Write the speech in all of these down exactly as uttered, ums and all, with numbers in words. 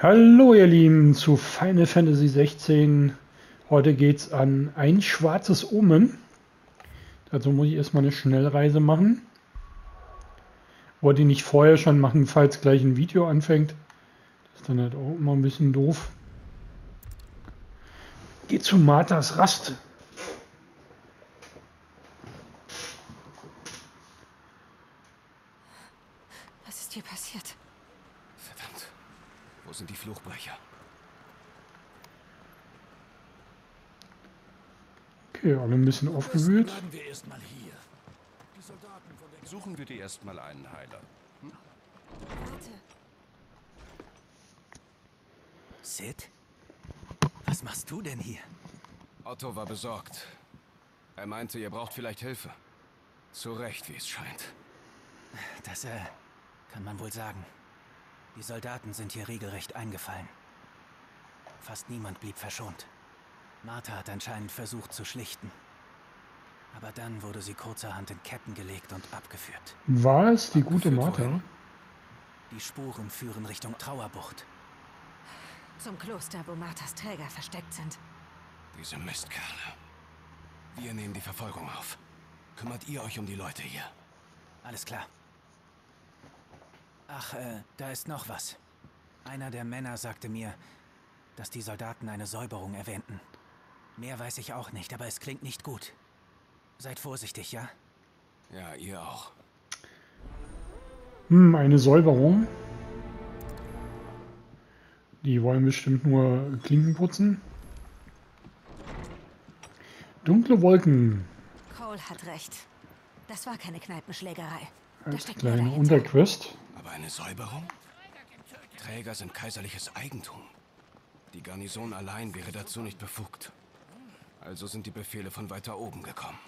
Hallo ihr Lieben zu Final Fantasy sechzehn. Heute geht's an ein schwarzes Omen. Dazu muss ich erstmal eine Schnellreise machen. Wollte ich nicht vorher schon machen, falls gleich ein Video anfängt. Das ist dann halt auch immer ein bisschen doof. Geht zu Marthas Rast. Was ist hier passiert? Verdammt. Wo sind die Fluchbrecher? Okay, alle ein bisschen aufgewühlt. Bleiben wir erstmal hier. Die Soldaten von der Suchen wir dir erstmal einen Heiler. Hm? Warte. Cid? Was machst du denn hier? Otto war besorgt. Er meinte, ihr braucht vielleicht Hilfe. Zu Recht, wie es scheint. Das, äh, kann man wohl sagen. Die Soldaten sind hier regelrecht eingefallen. Fast niemand blieb verschont. Martha hat anscheinend versucht zu schlichten. Aber dann wurde sie kurzerhand in Ketten gelegt und abgeführt. War es die gute Martha? Die Spuren führen Richtung Trauerbucht. Zum Kloster, wo Marthas Träger versteckt sind. Diese Mistkerle. Wir nehmen die Verfolgung auf. Kümmert ihr euch um die Leute hier? Alles klar. Ach, äh, da ist noch was. Einer der Männer sagte mir, dass die Soldaten eine Säuberung erwähnten. Mehr weiß ich auch nicht, aber es klingt nicht gut. Seid vorsichtig, ja? Ja, ihr auch. Hm, eine Säuberung? Die wollen bestimmt nur Klinken putzen. Dunkle Wolken. Cole hat recht. Das war keine Kneipenschlägerei. Da steckt kleine Unterquest. Aber eine Säuberung? Träger sind kaiserliches Eigentum. Die Garnison allein wäre dazu nicht befugt. Also sind die Befehle von weiter oben gekommen.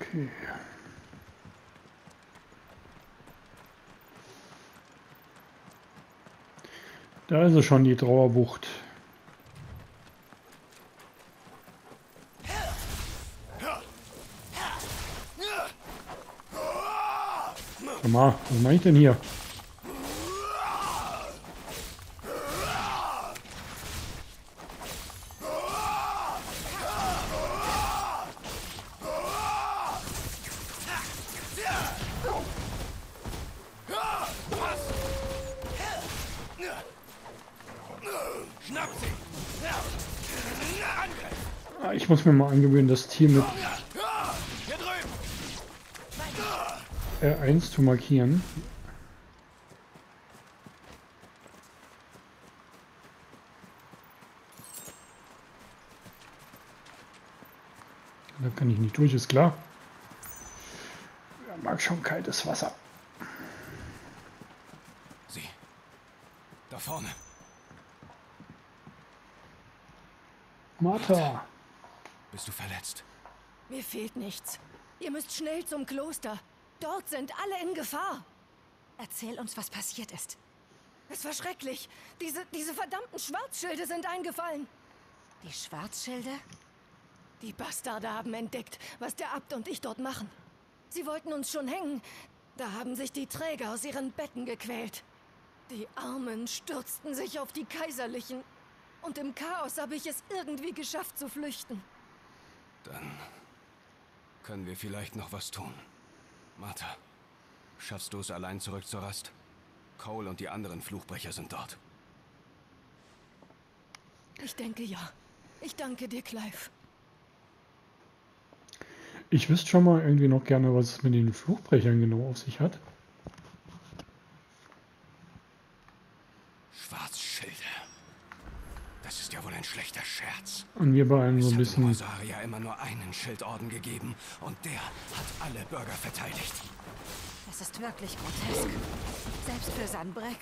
Okay. Da ist es schon, die Trauerbucht. Komm mal, was mache ich denn hier? Ich muss mir mal angewöhnen, das Tier mit R eins zu markieren. Da kann ich nicht durch, ist klar. Er mag schon kaltes Wasser. Sie. Da vorne. Martha. Bist du verletzt? Mir fehlt nichts. Ihr müsst schnell zum Kloster. Dort sind alle in Gefahr. Erzähl uns, was passiert ist. Es war schrecklich. Diese, diese verdammten Schwarzschilde sind eingefallen. Die Schwarzschilde? Die Bastarde haben entdeckt, was der Abt und ich dort machen. Sie wollten uns schon hängen. Da haben sich die Träger aus ihren Betten gequält. Die Armen stürzten sich auf die Kaiserlichen. Und im Chaos habe ich es irgendwie geschafft zu flüchten. Dann können wir vielleicht noch was tun. Martha, schaffst du es allein zurück zur Rast? Cole und die anderen Fluchbrecher sind dort. Ich denke ja. Ich danke dir, Clive. Ich wüsste schon mal irgendwie noch gerne, was es mit den Fluchbrechern genau auf sich hat. Schwarzschilde. Das ist ja wohl ein schlechter Scherz. Und wir beeilen so ein bisschen. Es hat Rosaria immer nur einen Schildorden gegeben und der hat alle Bürger verteidigt. Das ist wirklich grotesk. Selbst für Sanbreque.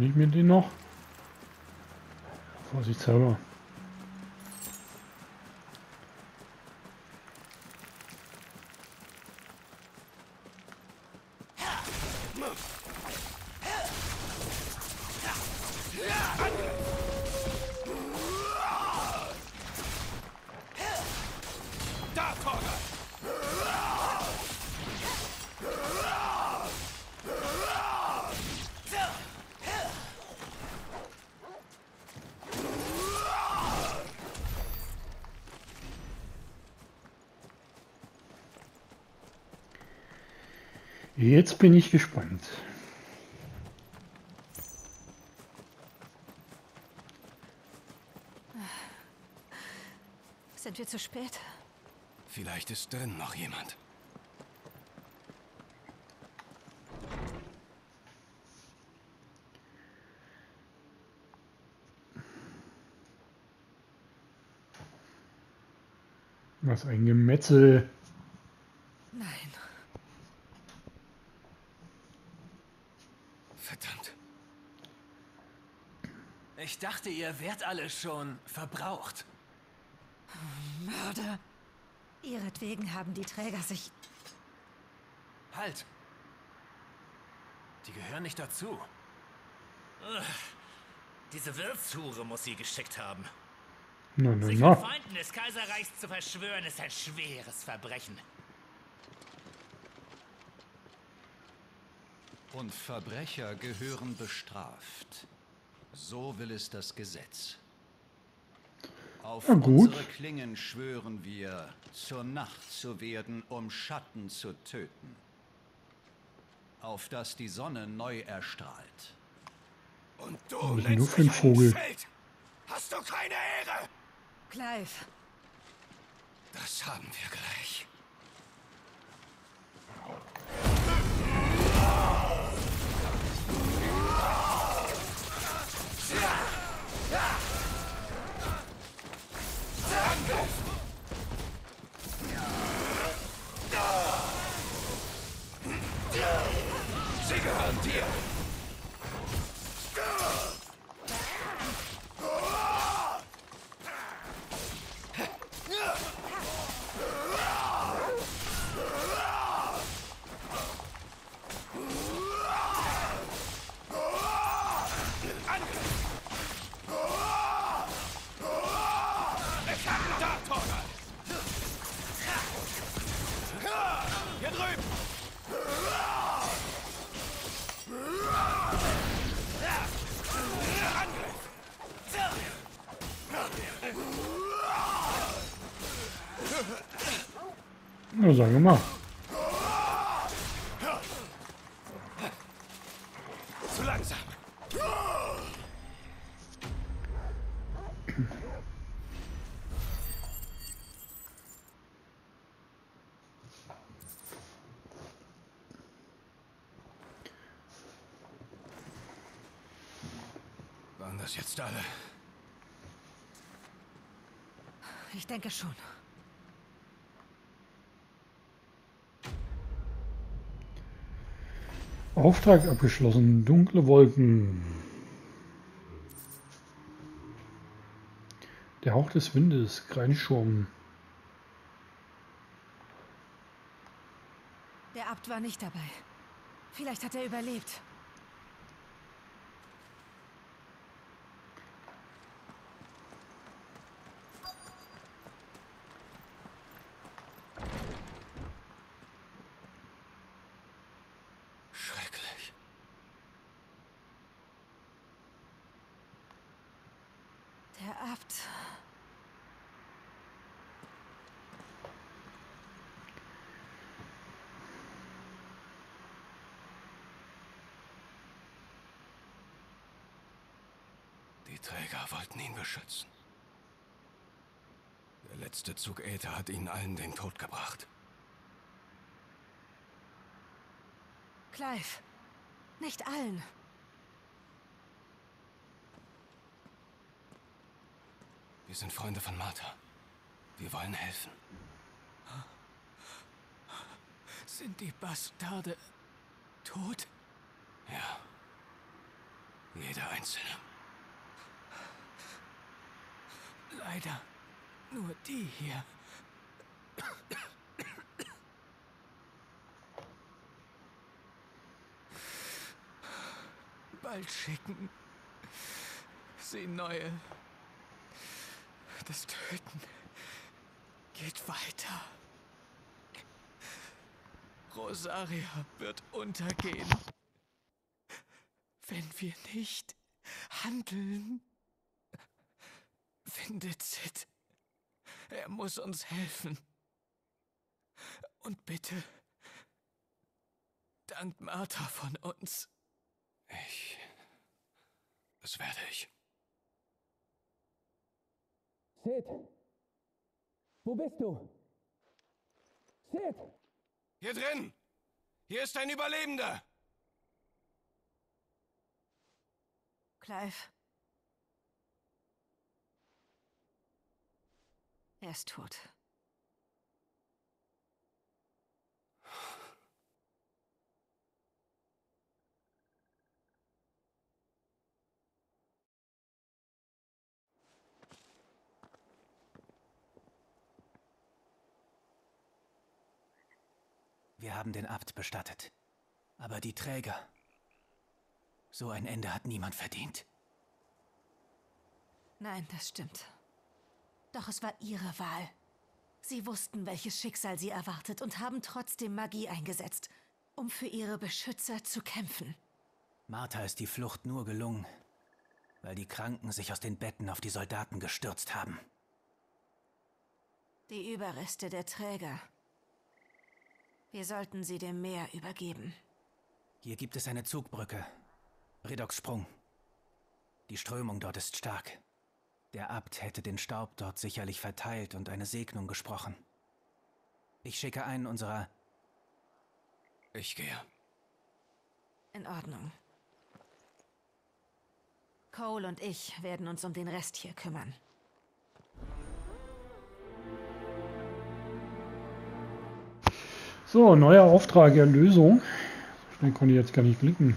Hol ich mir den noch? Vorsichtshalber. Jetzt bin ich gespannt. Sind wir zu spät? Vielleicht ist drin noch jemand. Was ein Gemetzel. Ich dachte, ihr wärt alle schon verbraucht. Mörder. Ihretwegen haben die Träger sich... Halt! Die gehören nicht dazu. Ugh. Diese Wirtshure muss sie geschickt haben. No, no, sich no. mit Feinden des Kaiserreichs zu verschwören, ist ein schweres Verbrechen. Und Verbrecher gehören bestraft. So will es das Gesetz. Auf ja, unsere Klingen schwören wir, zur Nacht zu werden, um Schatten zu töten. Auf dass die Sonne neu erstrahlt. Und du lässt dich Vogel. Feld. Hast du keine Ehre? Clive. Das haben wir gleich. Na, sagen wir mal. Zu langsam. Waren das jetzt alle? Ich denke schon. Auftrag abgeschlossen. Dunkle Wolken. Der Hauch des Windes. Kreinschurm. Der Abt war nicht dabei. Vielleicht hat er überlebt. Die Träger wollten ihn beschützen. Der letzte Zug Äther hat ihnen allen den Tod gebracht. Clive, nicht allen. Wir sind Freunde von Martha. Wir wollen helfen. Sind die Bastarde tot? Ja. Jeder Einzelne. Leider nur die hier. Bald schicken sie neue. Das Töten geht weiter. Rosaria wird untergehen, wenn wir nicht handeln. Findet Cid. Er muss uns helfen. Und bitte, dankt Martha von uns. Ich... Das werde ich. Cid! Wo bist du? Cid! Hier drin! Hier ist ein Überlebender! Clive. Er ist tot. Wir haben den Abt bestattet, aber die Träger... So ein Ende hat niemand verdient. Nein, das stimmt. Doch es war ihre Wahl. Sie wussten, welches Schicksal sie erwartet und haben trotzdem Magie eingesetzt, um für ihre Beschützer zu kämpfen. Martha ist die Flucht nur gelungen, weil die Kranken sich aus den Betten auf die Soldaten gestürzt haben. Die Überreste der Träger... Wir sollten sie dem Meer übergeben. Hier gibt es eine Zugbrücke. Redoxsprung. Die Strömung dort ist stark. Der Abt hätte den Staub dort sicherlich verteilt und eine Segnung gesprochen. Ich schicke einen unserer... Ich gehe. In Ordnung. Cole und ich werden uns um den Rest hier kümmern. So, neuer Auftrag, Erlösung. So schnell konnte ich jetzt gar nicht blicken.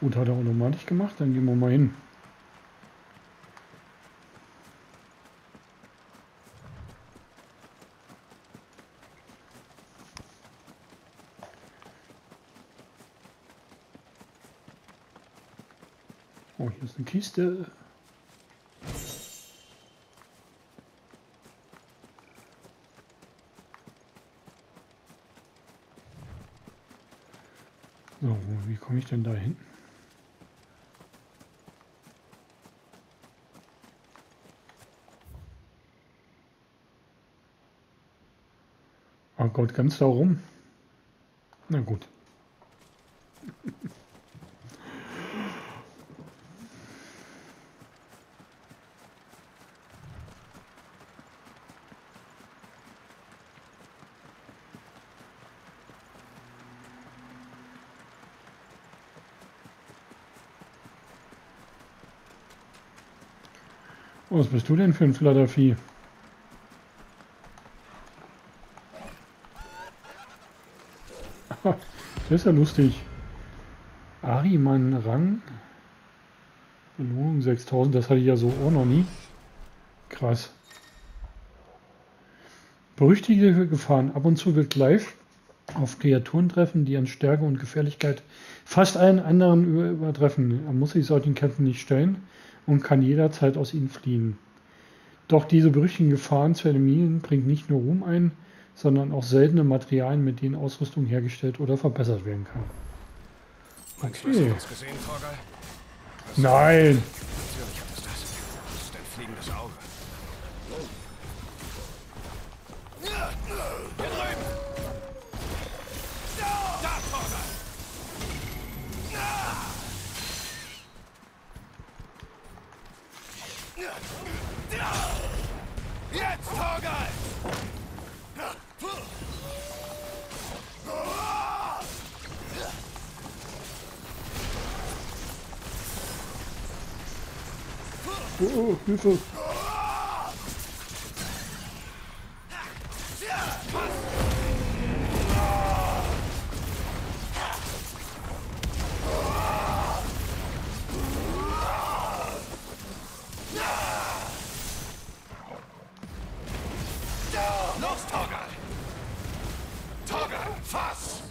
Gut, hat er automatisch gemacht, dann gehen wir mal hin. Oh, hier ist eine Kiste. So, wie komme ich denn da hin? Oh Gott, ganz da rum. Na gut. Was bist du denn für ein Flattervieh? Das ist ja lustig. Ariman Rang. Belohnung sechstausend, das hatte ich ja so auch noch nie. Krass. Berüchtigte Gefahren. Ab und zu wird Clive auf Kreaturen treffen, die an Stärke und Gefährlichkeit fast allen anderen übertreffen. Er muss sich solchen Kämpfen nicht stellen und kann jederzeit aus ihnen fliehen. Doch diese berüchtigten Gefahren zu eliminieren bringt nicht nur Ruhm ein, sondern auch seltene Materialien, mit denen Ausrüstung hergestellt oder verbessert werden kann. Okay. Nein! Jetzt, Torgal! Oh, Hilfe! Los, Torgal! Torgal, fass!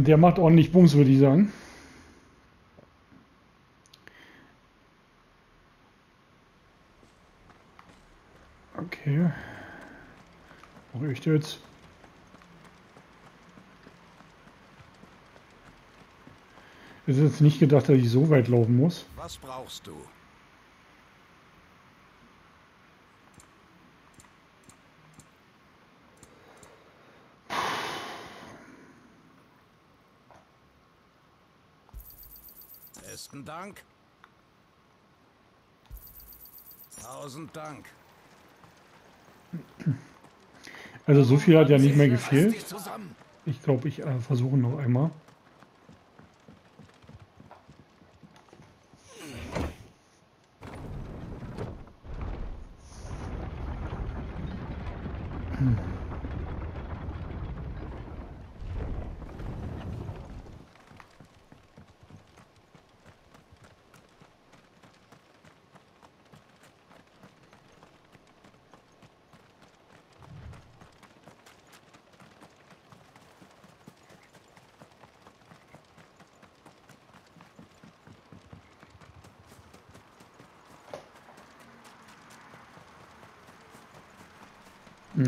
Der macht ordentlich Bums, würde ich sagen. Okay. Wo riecht jetzt? Es ist jetzt nicht gedacht, dass ich so weit laufen muss. Was brauchst du? Besten Dank. Tausend Dank. Also so viel hat ja nicht mehr gefehlt. Ich glaube, ich äh, versuche noch einmal.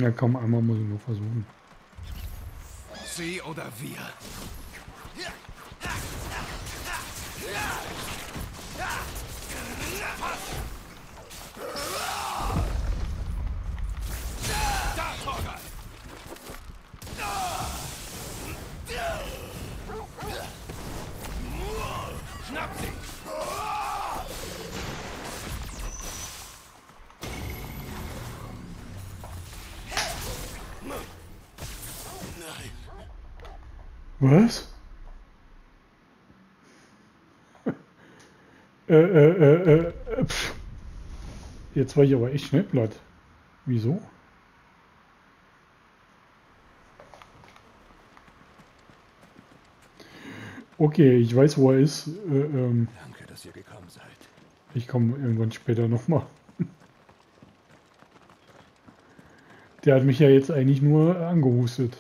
Ja, komm, einmal muss ich nur versuchen. Sie oder wir? Was? äh, äh, äh, äh, pff. Jetzt war ich aber echt schnell platt. Wieso? Okay, ich weiß, wo er ist. Äh, ähm. Danke, dass ihr gekommen seid. Ich komme irgendwann später nochmal. Der hat mich ja jetzt eigentlich nur angehustet.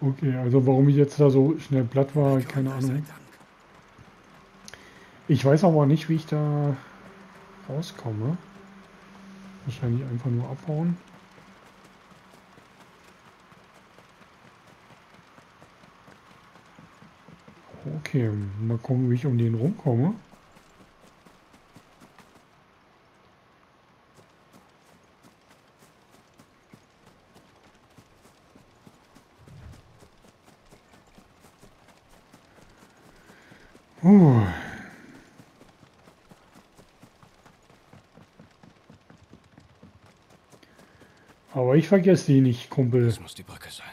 Okay, also warum ich jetzt da so schnell platt war, keine Ahnung. Ich weiß aber nicht, wie ich da rauskomme. Wahrscheinlich einfach nur abhauen. Okay, mal gucken, wie ich um den rumkomme. Uh. Aber ich vergesse die nicht, Kumpel. Das muss die Brücke sein.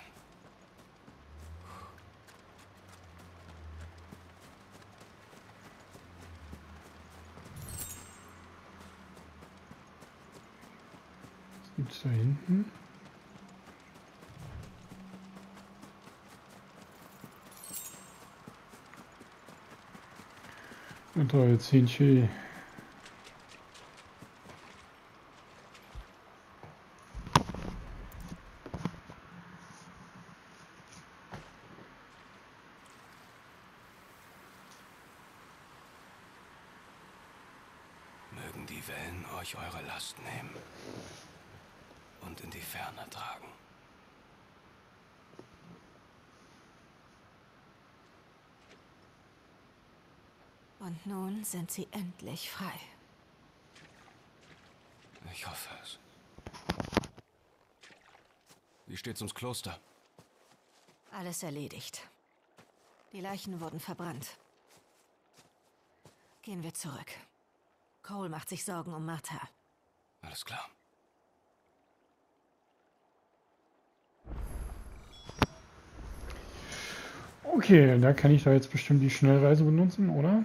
Gibt's da hinten? Und da jetzt Hähnchen. Mögen die Wellen euch eure Last nehmen und in die Ferne tragen. Und nun sind sie endlich frei. Ich hoffe es. Wie steht's ums Kloster? Alles erledigt. Die Leichen wurden verbrannt. Gehen wir zurück. Cole macht sich Sorgen um Martha. Alles klar. Okay, da kann ich da jetzt bestimmt die Schnellreise benutzen, oder?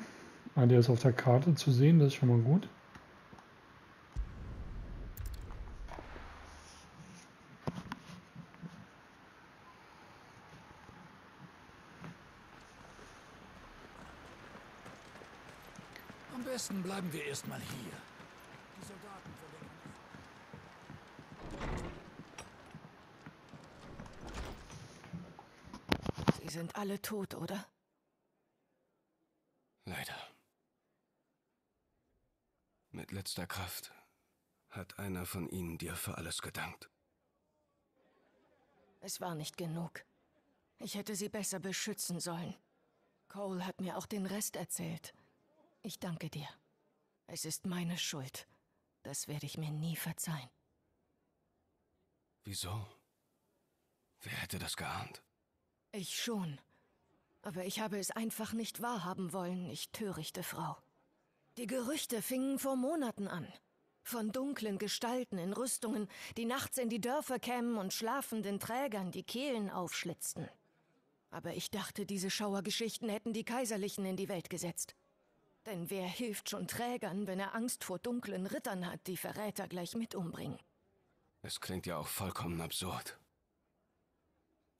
Ah, der ist auf der Karte zu sehen, das ist schon mal gut. Am besten bleiben wir erstmal hier. Die Soldaten verlängern. Sie sind alle tot, oder? Leider. Mit letzter Kraft hat einer von ihnen dir für alles gedankt. Es war nicht genug. Ich hätte sie besser beschützen sollen. Cole hat mir auch den Rest erzählt. Ich danke dir. Es ist meine Schuld. Das werde ich mir nie verzeihen. Wieso? Wer hätte das geahnt? Ich schon. Aber ich habe es einfach nicht wahrhaben wollen, ich törichte Frau. Die Gerüchte fingen vor Monaten an. Von dunklen Gestalten in Rüstungen, die nachts in die Dörfer kämen und schlafenden Trägern die Kehlen aufschlitzten. Aber ich dachte, diese Schauergeschichten hätten die Kaiserlichen in die Welt gesetzt. Denn wer hilft schon Trägern, wenn er Angst vor dunklen Rittern hat, die Verräter gleich mit umbringen? Es klingt ja auch vollkommen absurd.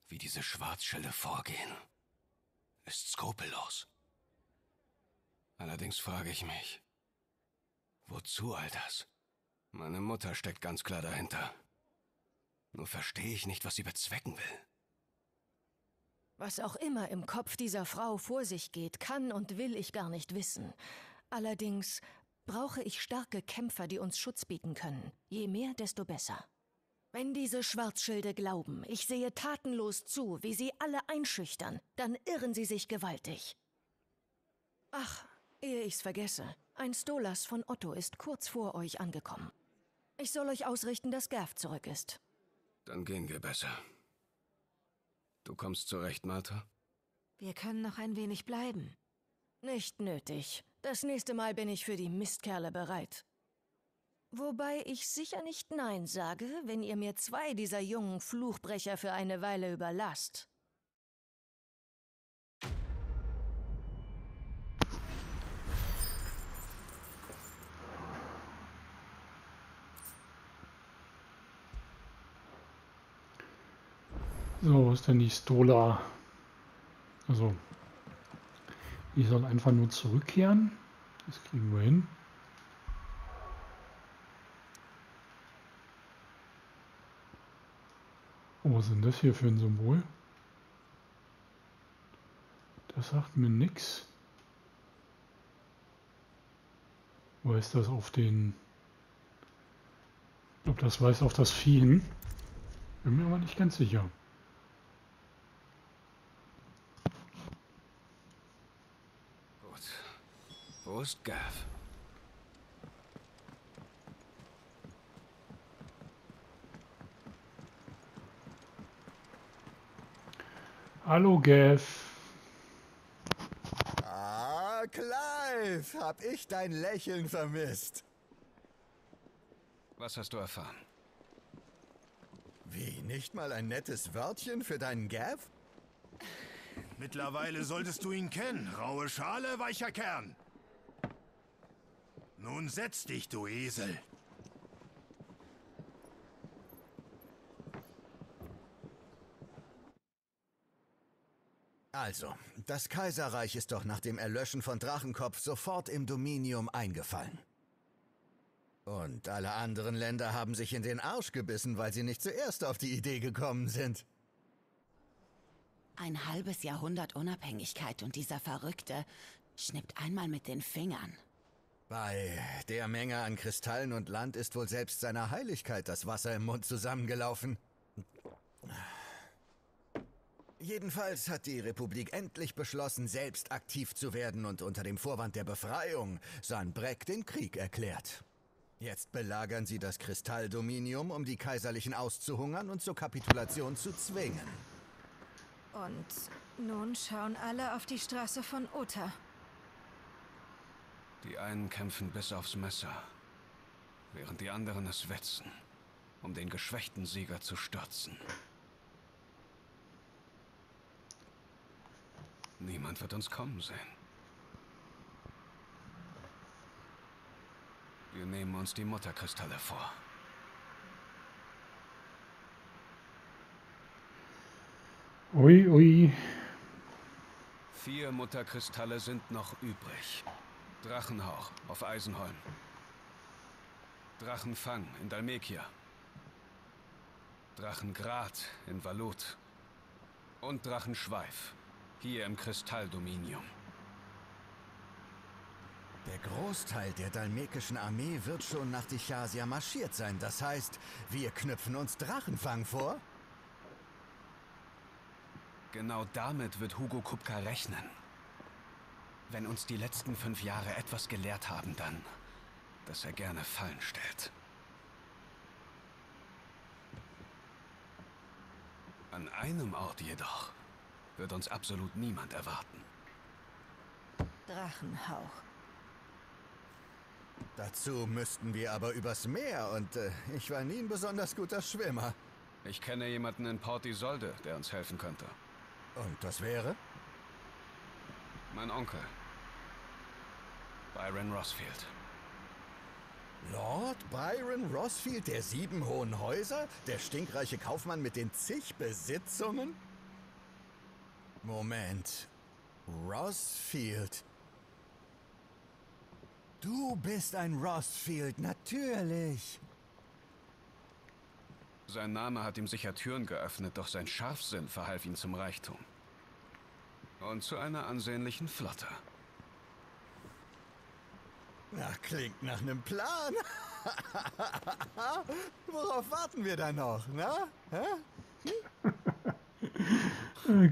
Wie diese Schwarzschilde vorgehen, ist skrupellos. Allerdings frage ich mich, wozu all das? Meine Mutter steckt ganz klar dahinter. Nur verstehe ich nicht, was sie bezwecken will. Was auch immer im Kopf dieser Frau vor sich geht, kann und will ich gar nicht wissen. Allerdings brauche ich starke Kämpfer, die uns Schutz bieten können. Je mehr, desto besser. Wenn diese Schwarzschilde glauben, ich sehe tatenlos zu, wie sie alle einschüchtern, dann irren sie sich gewaltig. Ach, ehe ich's vergesse, ein Stolas von Otto ist kurz vor euch angekommen. Ich soll euch ausrichten, dass Gav zurück ist. Dann gehen wir besser. Du kommst zurecht, Martha? Wir können noch ein wenig bleiben. Nicht nötig. Das nächste Mal bin ich für die Mistkerle bereit. Wobei ich sicher nicht Nein sage, wenn ihr mir zwei dieser jungen Fluchbrecher für eine Weile überlasst. So, was ist denn die Stola? Also, die soll einfach nur zurückkehren. Das kriegen wir hin. Oh, was ist denn das hier für ein Symbol? Das sagt mir nichts. Wo ist das auf den... Ich glaube, das weist auf das Vieh hin. Bin mir aber nicht ganz sicher. Wo ist Gav? Hallo, Gav. Ah, Clive, hab ich dein Lächeln vermisst. Was hast du erfahren? Wie, nicht mal ein nettes Wörtchen für deinen Gav? Mittlerweile solltest du ihn kennen. Raue Schale, weicher Kern. Nun setz dich, du Esel. Also, das Kaiserreich ist doch nach dem Erlöschen von Drachenkopf sofort im Dominium eingefallen. Und alle anderen Länder haben sich in den Arsch gebissen, weil sie nicht zuerst auf die Idee gekommen sind. Ein halbes Jahrhundert Unabhängigkeit und dieser Verrückte schnippt einmal mit den Fingern. Bei der Menge an Kristallen und Land ist wohl selbst seiner Heiligkeit das Wasser im Mund zusammengelaufen. Jedenfalls hat die Republik endlich beschlossen, selbst aktiv zu werden und unter dem Vorwand der Befreiung Sanbreque den Krieg erklärt. Jetzt belagern sie das Kristalldominium, um die Kaiserlichen auszuhungern und zur Kapitulation zu zwingen. Und nun schauen alle auf die Straße von Uta. Die einen kämpfen bis aufs Messer, während die anderen es wetzen, um den geschwächten Sieger zu stürzen. Niemand wird uns kommen sehen. Wir nehmen uns die Mutterkristalle vor. Ui, ui. Vier Mutterkristalle sind noch übrig. Drachenhauch auf Eisenholm. Drachenfang in Dalmekia. Drachengrat in Valut. Und Drachenschweif hier im Kristalldominium. Der Großteil der dalmekischen Armee wird schon nach Dichasia marschiert sein. Das heißt, wir knüpfen uns Drachenfang vor? Genau damit wird Hugo Kupka rechnen. Wenn uns die letzten fünf Jahre etwas gelehrt haben, dann, dass er gerne Fallen stellt. An einem Ort jedoch wird uns absolut niemand erwarten. Drachenhauch. Dazu müssten wir aber übers Meer und äh, ich war nie ein besonders guter Schwimmer. Ich kenne jemanden in Port Isolde, der uns helfen könnte. Und das wäre? Mein Onkel. Byron Rosfield. Lord Byron Rosfield der sieben hohen Häuser? Der stinkreiche Kaufmann mit den zig Besitzungen? Moment. Rosfield. Du bist ein Rosfield, natürlich. Sein Name hat ihm sicher Türen geöffnet, doch sein Scharfsinn verhalf ihm zum Reichtum. Und zu einer ansehnlichen Flotte. Na, klingt nach einem Plan. Worauf warten wir da noch, ne? Hm?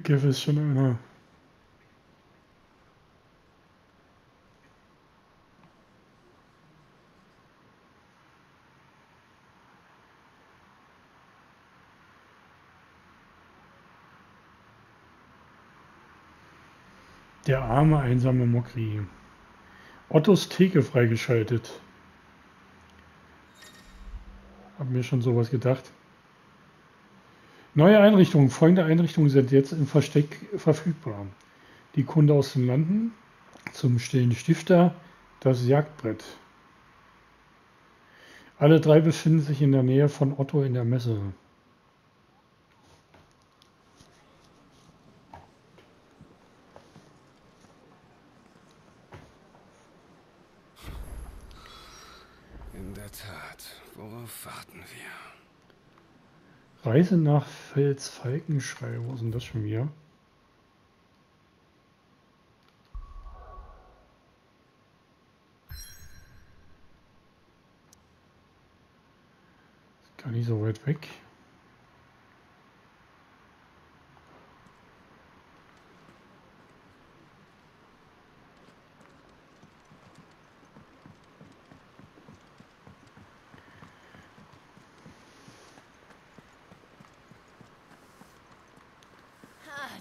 Gav ist schon einer. Der arme, einsame Mokri. Ottos Theke freigeschaltet. Hab mir schon sowas gedacht. Neue Einrichtungen. Folgende Einrichtungen sind jetzt im Versteck verfügbar. Die Kunde aus den Landen, zum stillen Stifter, das Jagdbrett. Alle drei befinden sich in der Nähe von Otto in der Messe. Warten wir. Reise nach Felsfalkenschrei. Wo ist denn das schon wieder? Ist gar nicht so weit weg.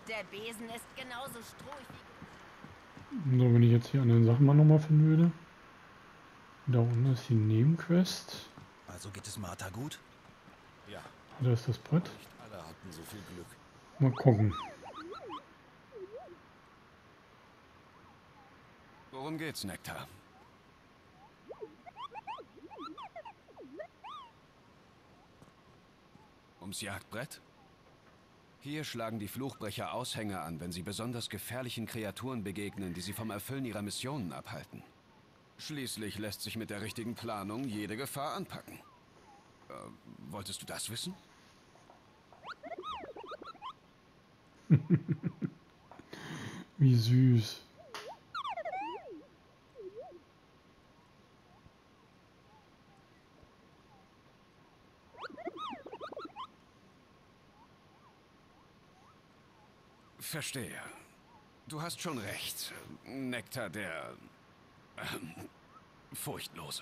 Der Besen ist genauso strohig wie... So, wenn ich jetzt die anderen Sachen mal nochmal finden würde. Da unten ist die Nebenquest. Also geht es Martha gut? Ja. Da ist das Brett. Nicht alle hatten so viel Glück. Mal gucken. Worum geht's, Nektar? Ums Jagdbrett? Hier schlagen die Fluchbrecher Aushänge an, wenn sie besonders gefährlichen Kreaturen begegnen, die sie vom Erfüllen ihrer Missionen abhalten. Schließlich lässt sich mit der richtigen Planung jede Gefahr anpacken. Äh, wolltest du das wissen? Wie süß. Verstehe. Du hast schon recht. Nektar der... Ähm, Furchtlose.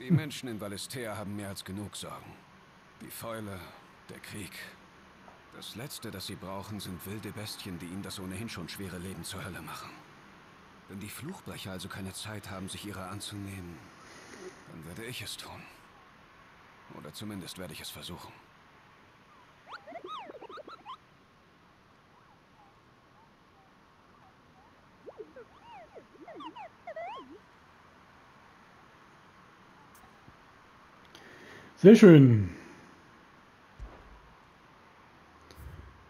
Die Menschen in Valisthea haben mehr als genug Sorgen. Die Fäule, der Krieg. Das Letzte, das sie brauchen, sind wilde Bestien, die ihnen das ohnehin schon schwere Leben zur Hölle machen. Wenn die Fluchbrecher also keine Zeit haben, sich ihrer anzunehmen, dann werde ich es tun. Oder zumindest werde ich es versuchen. Sehr schön.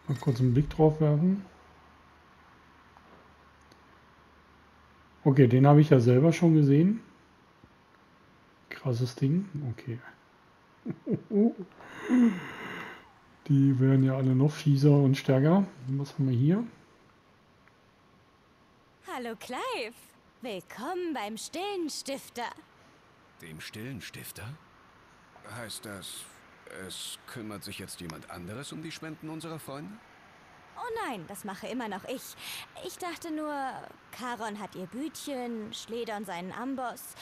Mal kurz einen Blick drauf werfen. Okay, den habe ich ja selber schon gesehen. Krasses Ding. Okay. Die werden ja alle noch fieser und stärker. Was haben wir hier? Hallo Clive. Willkommen beim Stillen Stifter. Dem Stillen Stifter? Heißt das, es kümmert sich jetzt jemand anderes um die Spenden unserer Freunde? Oh nein, das mache immer noch ich. Ich dachte nur, Charon hat ihr Bütchen, Schledon seinen Amboss.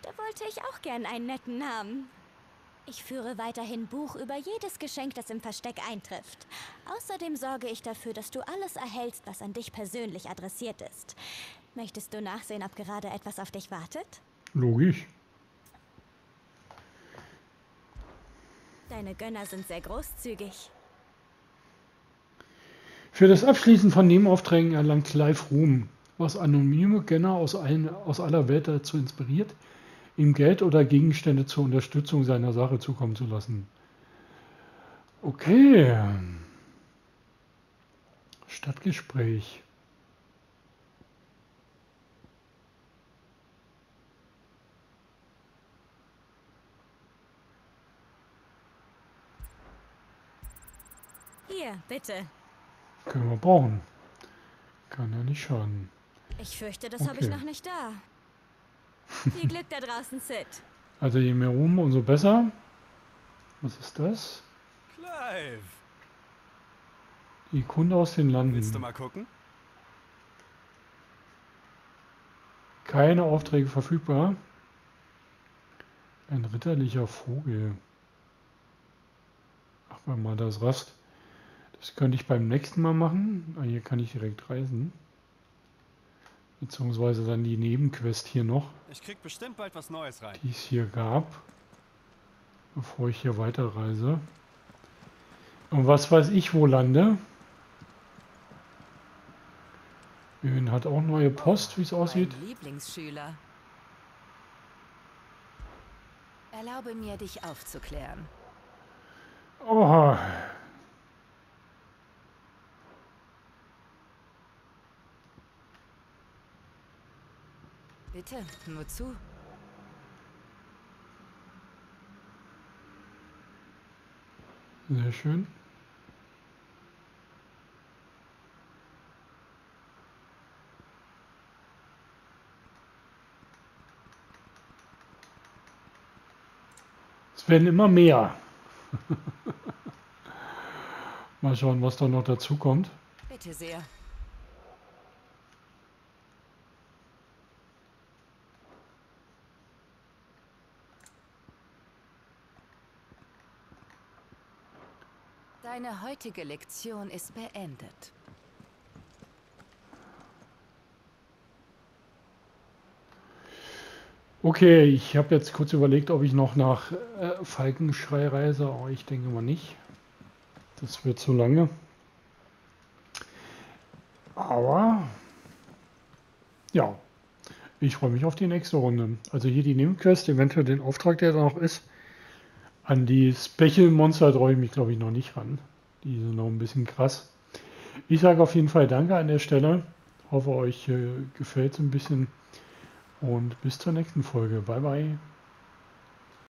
Da wollte ich auch gern einen netten Namen. Ich führe weiterhin Buch über jedes Geschenk, das im Versteck eintrifft. Außerdem sorge ich dafür, dass du alles erhältst, was an dich persönlich adressiert ist. Möchtest du nachsehen, ob gerade etwas auf dich wartet? Logisch. Deine Gönner sind sehr großzügig. Für das Abschließen von Nebenaufträgen erlangt Clive Ruhm, was anonyme Gönner aus, allen, aus aller Welt dazu inspiriert, ihm Geld oder Gegenstände zur Unterstützung seiner Sache zukommen zu lassen. Okay. Stadtgespräch. Hier, bitte. Können wir brauchen. Kann ja nicht schaden. Ich fürchte, das okay. habe ich noch nicht da. Viel Glück da draußen, Cid. Also je mehr Ruhm, umso besser. Was ist das? Clive. Die Kunde aus den Landen. Willst du mal gucken? Keine Aufträge verfügbar. Ein ritterlicher Vogel. Ach, warte mal, das Rast. Das könnte ich beim nächsten Mal machen. Ah, hier kann ich direkt reisen. Beziehungsweise dann die Nebenquest hier noch. Ich krieg bestimmt bald was Neues rein. Die es hier gab. Bevor ich hier weiterreise. Und was weiß ich, wo lande. Ön hat auch neue Post, wie es aussieht. Mein Lieblingsschüler. Erlaube mir, dich aufzuklären. Oha. Bitte, nur zu. Sehr schön. Es werden immer mehr. Mal schauen, was da noch dazu kommt. Bitte sehr. Deine heutige Lektion ist beendet. Okay, ich habe jetzt kurz überlegt, ob ich noch nach äh, Falkenschrei reise, aber ich denke mal nicht. Das wird zu lange. Aber ja, ich freue mich auf die nächste Runde. Also hier die Nebenquest, eventuell den Auftrag, der da noch ist. An die Spechelmonster traue ich mich, glaube ich, noch nicht ran. Die sind noch ein bisschen krass. Ich sage auf jeden Fall danke an der Stelle. Hoffe, euch äh, gefällt es ein bisschen. Und bis zur nächsten Folge. Bye, bye.